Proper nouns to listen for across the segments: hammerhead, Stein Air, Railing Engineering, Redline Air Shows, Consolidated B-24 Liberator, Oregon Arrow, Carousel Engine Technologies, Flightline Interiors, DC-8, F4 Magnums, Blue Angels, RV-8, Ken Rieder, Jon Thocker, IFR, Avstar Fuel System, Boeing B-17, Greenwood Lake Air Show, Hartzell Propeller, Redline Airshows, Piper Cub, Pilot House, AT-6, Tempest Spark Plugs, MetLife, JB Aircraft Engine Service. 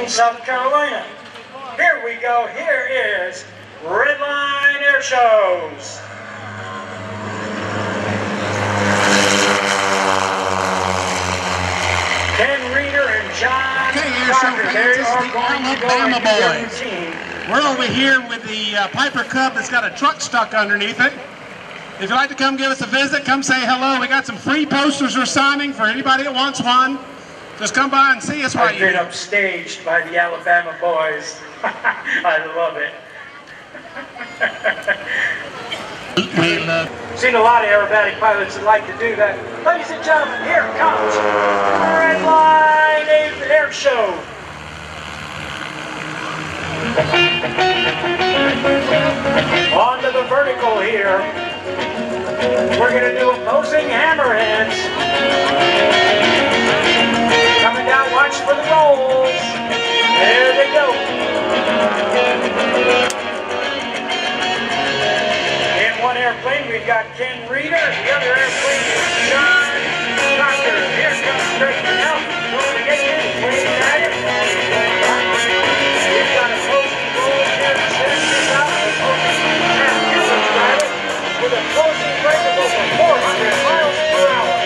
in South Carolina. Here we go. Here is Redline Air Shows. Ken Rieder and Jon Thocker. They are going to go into their routine. We're over here with the Piper Cub that's got a truck stuck underneath it. If you'd like to come give us a visit, come say hello. We got some free posters we're signing for anybody that wants one. Just come by and see us while you're here. I've been upstaged by the Alabama boys. I love it. Seen a lot of aerobatic pilots that like to do that. Ladies and gentlemen, here comes Redline Air Show. On to the vertical here. We're going to do opposing hammerheads. Coming down, watch for the rolls. There they go. In one airplane, we've got Ken Rieder. The other airplane is Jon Thocker. Here comes straight now. Going to get in. Waiting at it. We've got a closing roll here. This out of the open. Driver with a closing rate of over 400 miles per hour.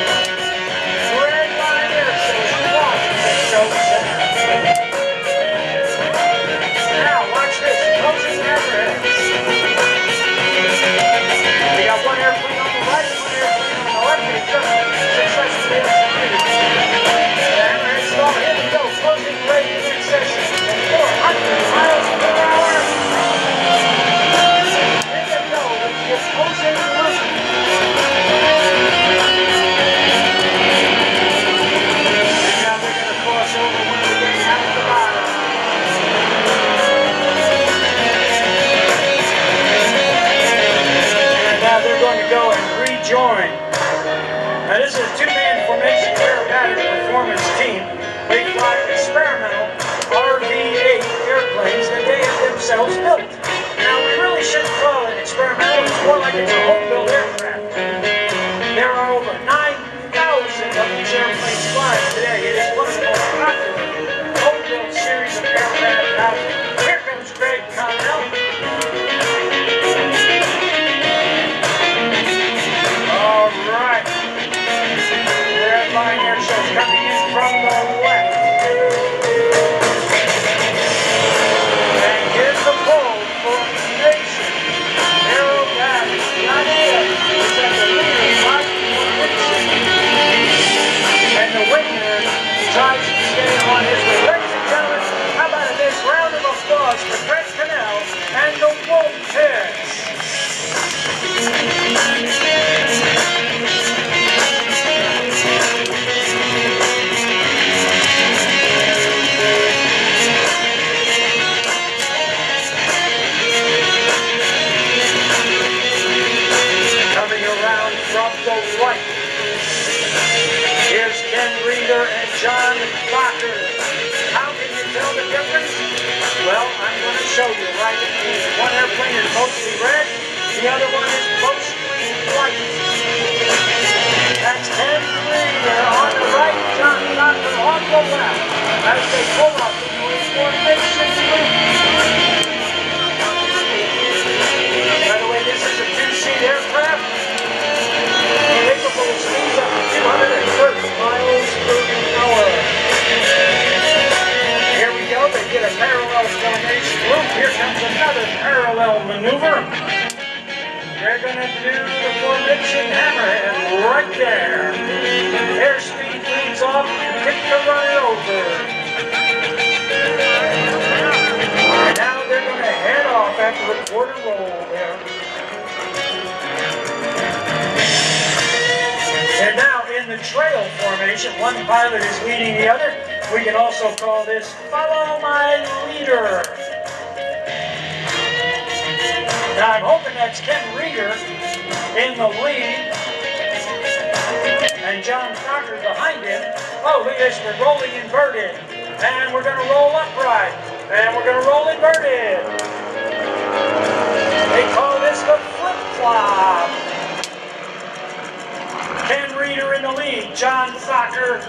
Jon Thocker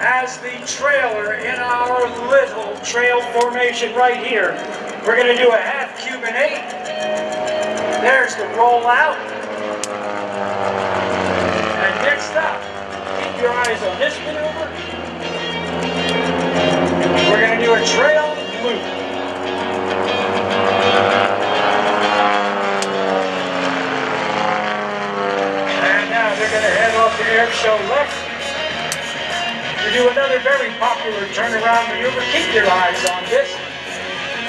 as the trailer in our little trail formation right here. We're going to do a half Cuban 8. There's the rollout. And next up, keep your eyes on this maneuver. We're going to do a trail loop. And now they're going to head off the air show left. We do another very popular turnaround maneuver. Keep your eyes on this.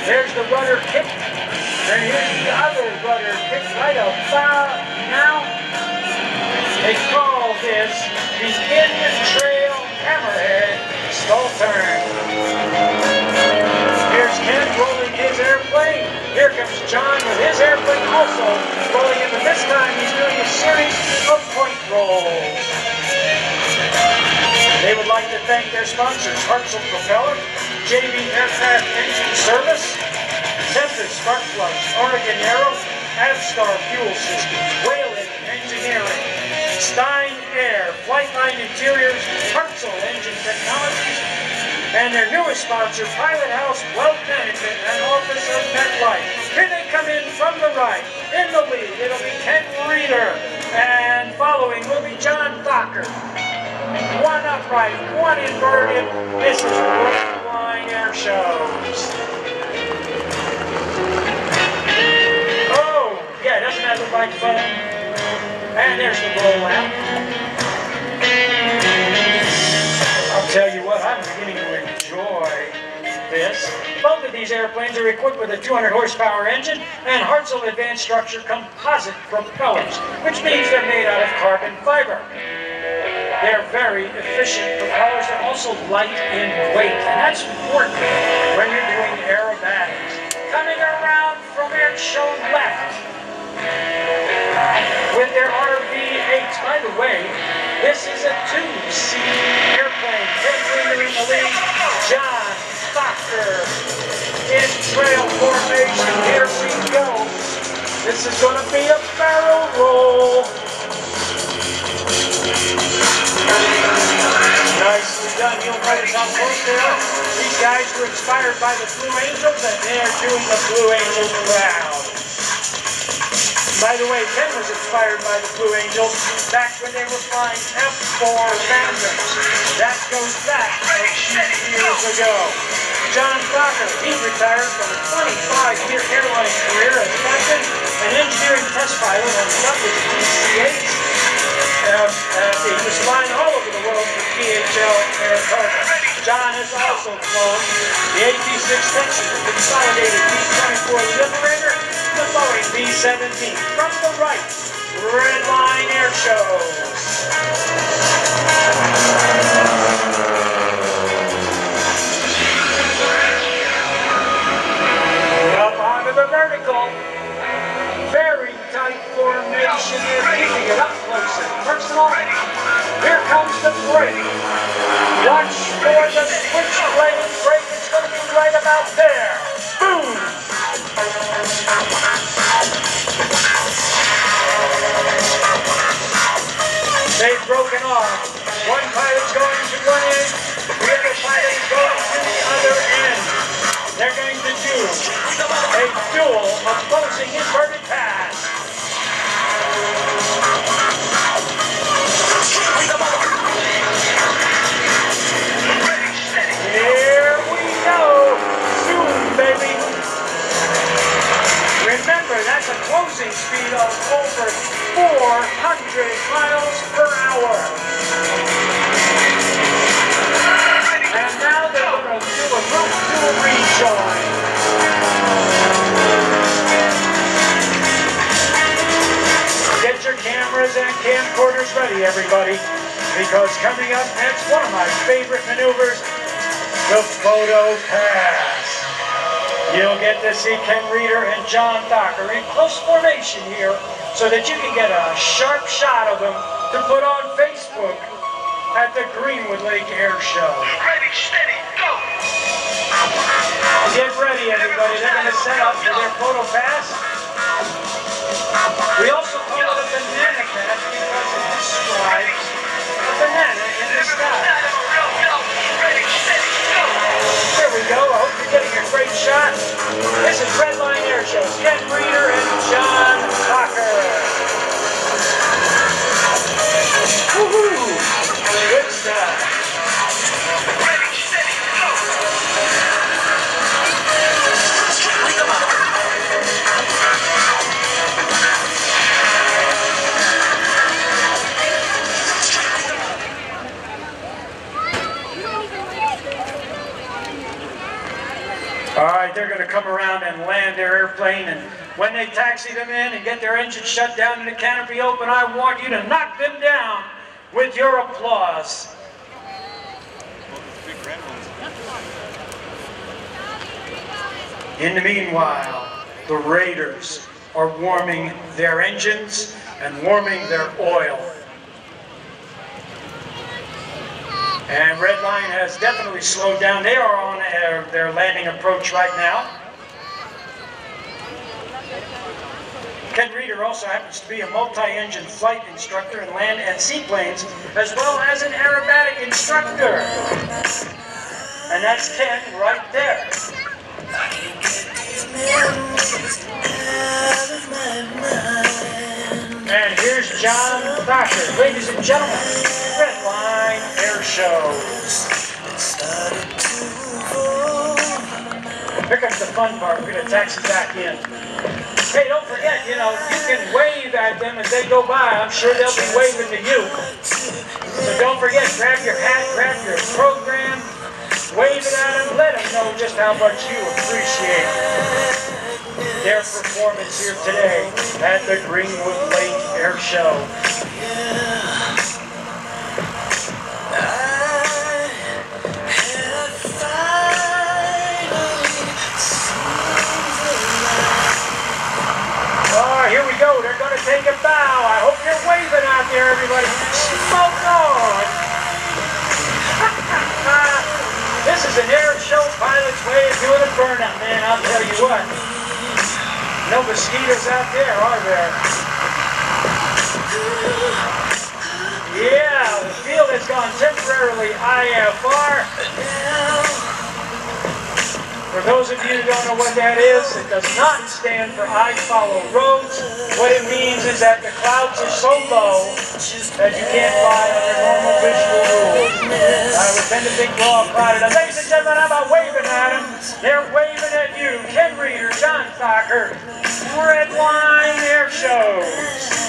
There's the rudder kick. And here's the other rudder kick right about now. They call this the in-trail hammerhead stall turn. Here's Ken rolling his airplane. Here comes John with his airplane also rolling in, but this time he's doing a series of point rolls. They would like to thank their sponsors, Hartzell Propeller, JB Aircraft Engine Service, Tempest Spark Plugs, Oregon Arrow, Avstar Fuel System, Railing Engineering, Stein Air, Flightline Interiors, Carousel Engine Technologies, and their newest sponsor, Pilot House, Wealth Management, and Office of MetLife. Here they come in from the right. In the lead, it'll be Ken Rieder, and following will be Jon Thocker. One upright, one inverted. This is the Redline Air Shows. Oh, yeah, it doesn't have the right button. And there's the rollout. I'll tell you what, I'm beginning to enjoy this. Both of these airplanes are equipped with a 200 horsepower engine and Hartzell Advanced Structure composite propellers, which means they're made out of carbon fiber. They're very efficient propellers. They're also light in weight, and that's important when you're doing aerobatics. Coming around from air show left with their RV-8s. By the way, this is a two-seat airplane. Ken Rieder in the lead. Jon Thocker in trail formation. Here we go. This is going to be a barrel roll. Nicely done. He'll write us out close there. These guys were inspired by the Blue Angels, and they're doing the Blue Angels around. By the way, Ken was inspired by the Blue Angels back when they were flying F4 Magnums. That goes back 8 years ago. Jon Thocker, he retired from a 25-year airline career as captain, an engineering test pilot on Douglas DC-8s. He was flying all over the world for PHL Air Cargo. Jon has also flown the AT-6 section, the Consolidated B-24 Liberator, the Boeing B-17. From the right, Redline Air Shows. Up onto the vertical. Very tight formation is keeping it up close and personal. Here comes the brake. Watch for the switchblade brake. It's going to be right about there. Boom! They've broken off. One pilot's going to one end. The other pilot's going to the other end. They're going to do a dual opposing inverted pass. Here we go! Zoom, baby! Remember, that's a closing speed of over 400 miles per hour. And now they're going to do a route to rejoin. Get your cameras and camcorders ready, everybody, because coming up next, one of my favorite maneuvers, the photo pass. You'll get to see Ken Rieder and Jon Thocker in close formation here so that you can get a sharp shot of them to put on Facebook at the Greenwood Lake Air Show. Ready, steady, go! Get ready, everybody. They're going to set up for their photo pass. We also call it a banana pass because it describes banana in the sky. Here we go. I hope shot. This is Redline Air Shows. Ken Rieder and Jon Thocker. Woohoo! Good stuff. Alright, they're going to come around and land their airplane, and when they taxi them in and get their engine shut down and the canopy open, I want you to knock them down with your applause. In the meanwhile, the Raiders are warming their engines and warming their oil. And Redline has definitely slowed down. They are on their landing approach right now. Ken Rieder also happens to be a multi-engine flight instructor in land and seaplanes, as well as an aerobatic instructor. And that's Ken right there. And here's Jon Thocker, ladies and gentlemen, Redline Air Shows. Here comes the fun part. We're going to taxi back in. Hey, don't forget, you know, you can wave at them as they go by. I'm sure they'll be waving to you. So don't forget, grab your hat, grab your program, wave it at them, let them know just how much you appreciate their performance here today at the Greenwood Lake Air Show. Oh, here we go. They're going to take a bow. I hope you're waving out there, everybody. Smoke on! This is an air show pilot's way of doing a burnout, man. I'll tell you what. No mosquitoes out there, are there? Yeah, the field has gone temporarily IFR. For those of you who don't know what that is, it does not stand for I Follow Roads. What it means is that the clouds are so low that you can't fly under normal visual rules. I would tend to think we're all crowded. Ladies and gentlemen, how about waving at them? They're waving at you. Ken Rieder, Jon Thocker. Redline Air Shows.